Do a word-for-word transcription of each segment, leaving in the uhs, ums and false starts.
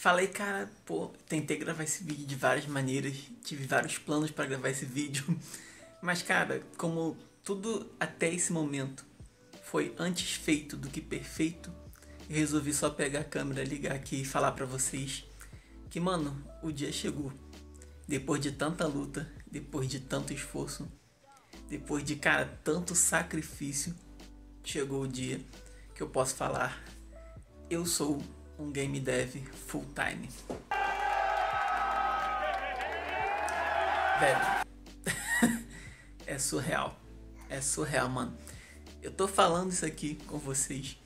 Falei, cara, pô, tentei gravar esse vídeo de várias maneiras, tive vários planos para gravar esse vídeo, mas cara, como tudo até esse momento foi antes feito do que perfeito, eu resolvi só pegar a câmera, ligar aqui e falar pra vocês que, mano, o dia chegou. Depois de tanta luta, depois de tanto esforço, depois de, cara, tanto sacrifício, chegou o dia que eu posso falar: eu sou um game dev full time. Velho, é surreal, é surreal, mano. Eu tô falando isso aqui com vocês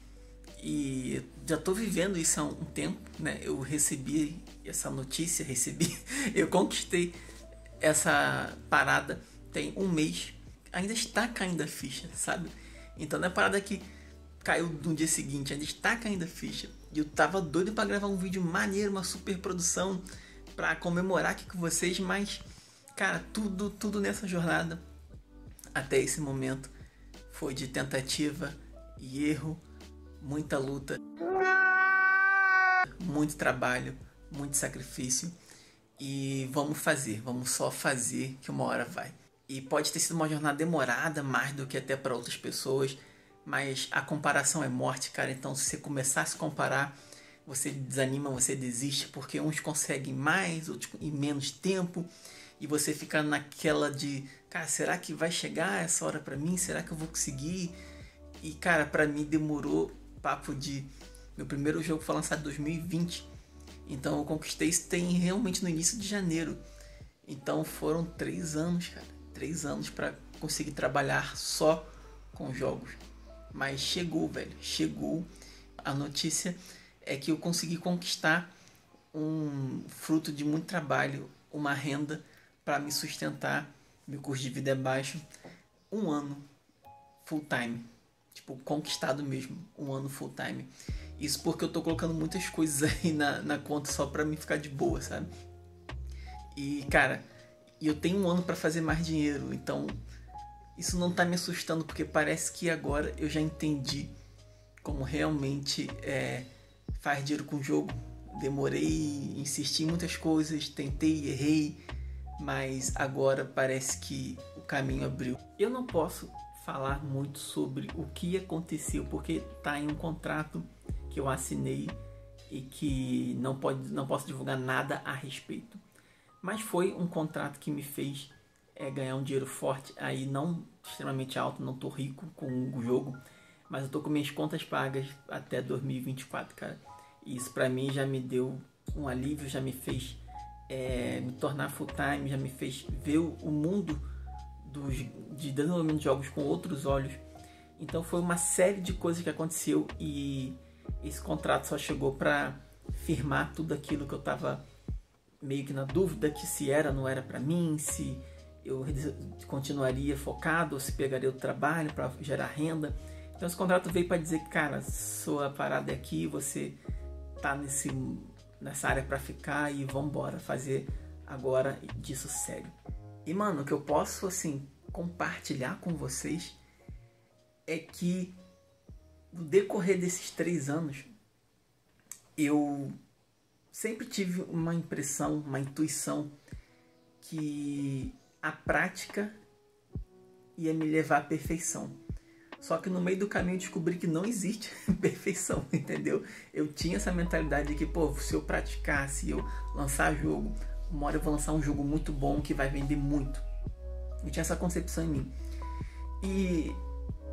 e já tô vivendo isso há um tempo, né? Eu recebi essa notícia, recebi, eu conquistei essa parada tem um mês. Ainda está caindo a ficha, sabe? Então não é parada que caiu no dia seguinte, ainda está caindo a ficha. E eu tava doido pra gravar um vídeo maneiro, uma super produção pra comemorar aqui com vocês, mas, cara, tudo, tudo nessa jornada até esse momento foi de tentativa e erro, muita luta, muito trabalho, muito sacrifício. E vamos fazer, vamos só fazer que uma hora vai. E pode ter sido uma jornada demorada, mais do que até para outras pessoas, mas a comparação é morte, cara. Então, se você começar a se comparar, você desanima, você desiste, porque uns conseguem mais, outros em menos tempo, e você fica naquela de, cara, será que vai chegar essa hora para mim? Será que eu vou conseguir? E, cara, para mim demorou papo de... Meu primeiro jogo foi lançado em dois mil e vinte, então eu conquistei isso tem realmente no início de janeiro. Então, foram três anos, cara. Três anos para conseguir trabalhar só com jogos. Mas chegou, velho. Chegou. A notícia é que eu consegui conquistar um fruto de muito trabalho, uma renda para me sustentar. Meu custo de vida é baixo. Um ano full time. Tipo, conquistado mesmo. Um ano full time. Isso porque eu tô colocando muitas coisas aí na, na conta só para mim ficar de boa, sabe? E, cara... E eu tenho um ano para fazer mais dinheiro, então isso não tá me assustando, porque parece que agora eu já entendi como realmente é, faz dinheiro com o jogo. Demorei, insisti em muitas coisas, tentei, errei, mas agora parece que o caminho abriu. Eu não posso falar muito sobre o que aconteceu, porque tá em um contrato que eu assinei e que não, pode, não posso divulgar nada a respeito. Mas foi um contrato que me fez é, ganhar um dinheiro forte, aí não extremamente alto, não tô rico com o jogo, mas eu tô com minhas contas pagas até dois mil e vinte e quatro, cara. E isso pra mim já me deu um alívio, já me fez é, me tornar full time, já me fez ver o mundo dos, de desenvolvimento de jogos com outros olhos. Então foi uma série de coisas que aconteceu e esse contrato só chegou pra firmar tudo aquilo que eu tava... meio que na dúvida, que se era ou não era para mim, se eu continuaria focado ou se pegaria o trabalho para gerar renda. Então esse contrato veio para dizer que, cara, sua parada é aqui, você tá nesse, nessa área para ficar e vambora fazer agora disso sério. E, mano, o que eu posso, assim, compartilhar com vocês é que no decorrer desses três anos, eu... sempre tive uma impressão, uma intuição que a prática ia me levar à perfeição. Só que no meio do caminho eu descobri que não existe perfeição, entendeu? Eu tinha essa mentalidade de que, pô, se eu praticar, se eu lançar jogo, uma hora eu vou lançar um jogo muito bom que vai vender muito. Eu tinha essa concepção em mim. E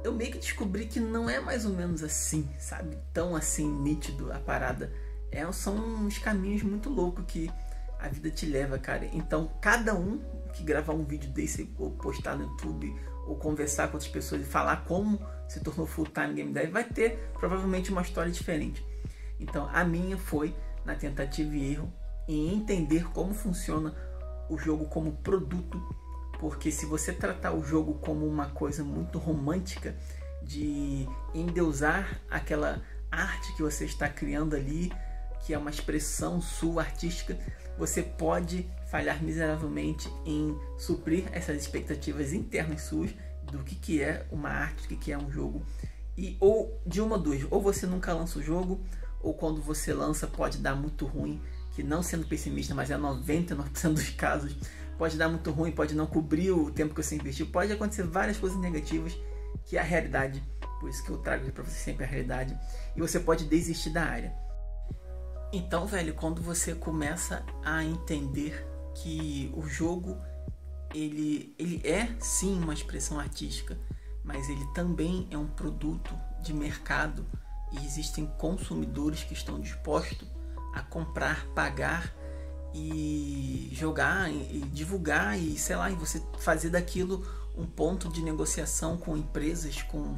eu meio que descobri que não é mais ou menos assim, sabe? Tão assim, nítido a parada. É, são uns caminhos muito loucos que a vida te leva, cara. Então, cada um que gravar um vídeo desse, ou postar no YouTube, ou conversar com outras pessoas e falar como se tornou full-time game dev, vai ter provavelmente uma história diferente. Então, a minha foi na tentativa e erro em entender como funciona o jogo como produto, porque se você tratar o jogo como uma coisa muito romântica, de endeusar aquela arte que você está criando ali, que é uma expressão sua artística, você pode falhar miseravelmente em suprir essas expectativas internas suas do que, que é uma arte, do que, que é um jogo. E ou de uma duas, ou você nunca lança o jogo, ou quando você lança pode dar muito ruim, que não sendo pessimista, mas é noventa e nove por cento dos casos, pode dar muito ruim, pode não cobrir o tempo que você investiu, pode acontecer várias coisas negativas, que é a realidade, por isso que eu trago para você sempre a realidade, e você pode desistir da área. Então, velho, quando você começa a entender que o jogo, ele, ele é sim uma expressão artística, mas ele também é um produto de mercado, e existem consumidores que estão dispostos a comprar, pagar e jogar e divulgar e sei lá, e você fazer daquilo um ponto de negociação com empresas, com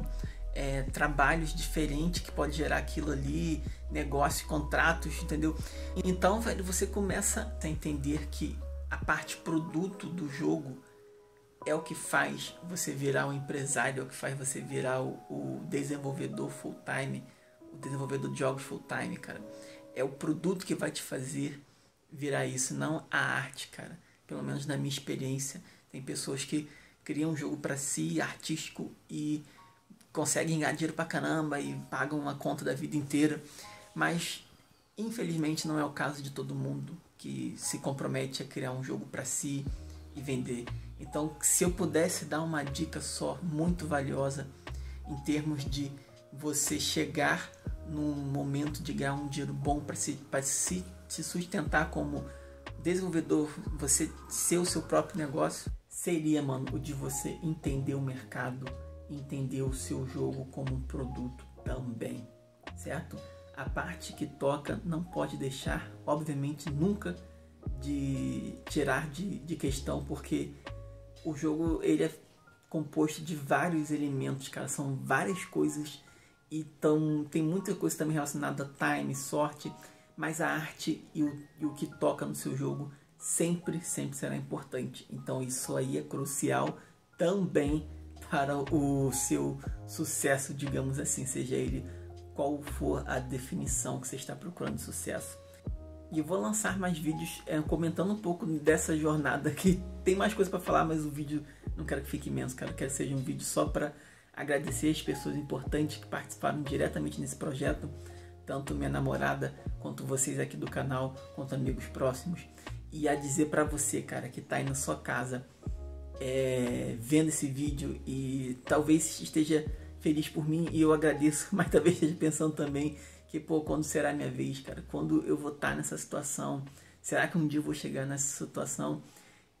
é, trabalhos diferentes que pode gerar aquilo ali, negócios, contratos, entendeu? Então, velho, você começa a entender que a parte produto do jogo é o que faz você virar o empresário, é o que faz você virar o, o desenvolvedor full-time, o desenvolvedor de jogos full-time, cara. É o produto que vai te fazer virar isso, não a arte, cara. Pelo menos na minha experiência, tem pessoas que criam um jogo para si, artístico, e conseguem ganhar dinheiro pra caramba e pagam uma conta da vida inteira, mas infelizmente não é o caso de todo mundo que se compromete a criar um jogo para si e vender. Então, se eu pudesse dar uma dica só muito valiosa em termos de você chegar num momento de ganhar um dinheiro bom para se, se, se sustentar como desenvolvedor, você ser o seu próprio negócio, seria, mano, o de você entender o mercado, entender o seu jogo como um produto também, certo? A parte que toca não pode deixar, obviamente, nunca de tirar de, de questão, porque o jogo, ele é composto de vários elementos, cara, são várias coisas, então tem muita coisa também relacionada a time, sorte, mas a arte e o, e o que toca no seu jogo sempre, sempre será importante. Então isso aí é crucial também para o seu sucesso, digamos assim, seja ele qual for a definição que você está procurando de sucesso. E eu vou lançar mais vídeos é, comentando um pouco dessa jornada, que tem mais coisa para falar, mas o vídeo não quero que fique imenso, cara. Eu quero que seja um vídeo só para agradecer as pessoas importantes que participaram diretamente nesse projeto, tanto minha namorada, quanto vocês aqui do canal, quanto amigos próximos. E a dizer para você, cara, que tá aí na sua casa é, vendo esse vídeo e talvez esteja feliz por mim, e eu agradeço, mas talvez esteja pensando também que, pô, quando será minha vez, cara? Quando eu vou estar nessa situação? Será que um dia eu vou chegar nessa situação?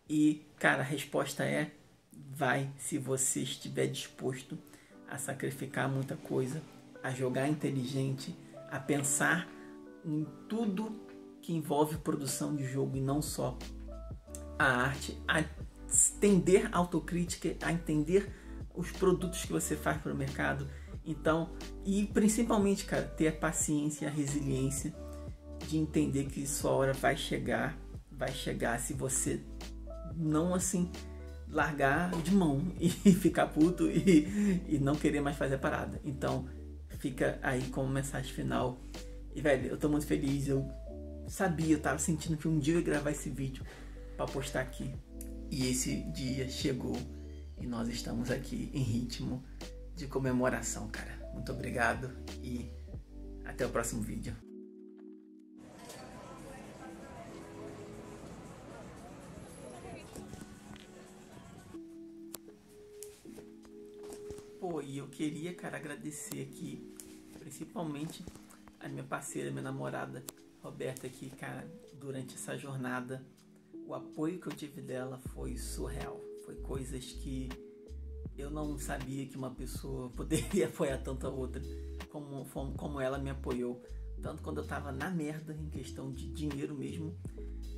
E, cara, a resposta é vai, se você estiver disposto a sacrificar muita coisa, a jogar inteligente, a pensar em tudo que envolve produção de jogo e não só a arte, a entender a autocrítica, a entender os produtos que você faz para o mercado. Então, e principalmente, cara, ter a paciência e a resiliência de entender que sua hora vai chegar, vai chegar se você não, assim, largar de mão e ficar puto e, e não querer mais fazer a parada. Então, fica aí como mensagem final. E, velho, eu tô muito feliz, eu sabia, eu tava sentindo que um dia eu ia gravar esse vídeo para postar aqui. E esse dia chegou e nós estamos aqui em ritmo de comemoração, cara. Muito obrigado e até o próximo vídeo. Pô, e eu queria, cara, agradecer aqui, principalmente a minha parceira, minha namorada, Roberta, aqui, cara, durante essa jornada, o apoio que eu tive dela foi surreal. Foi coisas que eu não sabia que uma pessoa poderia apoiar tanta outra como, como ela me apoiou. Tanto quando eu tava na merda em questão de dinheiro mesmo,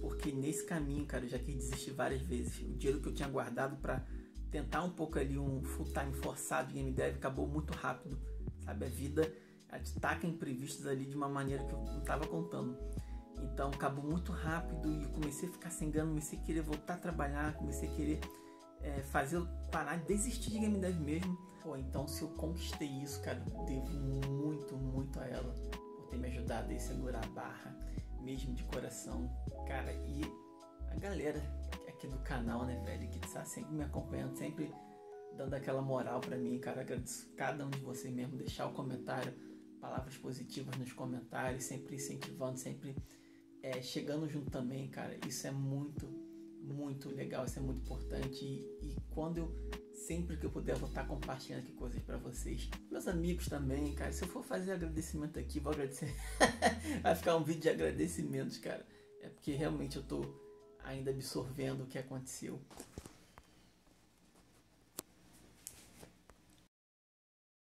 porque nesse caminho, cara, eu já quis desistir várias vezes. O dinheiro que eu tinha guardado para tentar um pouco ali um full time forçado de game dev acabou muito rápido, sabe? A vida ataca imprevistos ali de uma maneira que eu não tava contando. Então acabou muito rápido e comecei a ficar sem grana, comecei a querer voltar a trabalhar, comecei a querer É, fazer eu parar, desistir de game dev mesmo. Pô, então se eu conquistei isso, cara, devo muito, muito a ela por ter me ajudado a segurar a barra, mesmo de coração, cara. E a galera aqui do canal, né, velho, que tá sempre me acompanhando, sempre dando aquela moral pra mim, cara. Agradeço cada um de vocês mesmo, deixar o comentário, palavras positivas nos comentários, sempre incentivando, sempre é, chegando junto também, cara. Isso é muito, muito legal, isso é muito importante. E, e quando eu, sempre que eu puder, vou estar compartilhando aqui coisas para vocês. Meus amigos também, cara. Se eu for fazer agradecimento aqui, vou agradecer. Vai ficar um vídeo de agradecimentos, cara. É porque realmente eu tô ainda absorvendo o que aconteceu.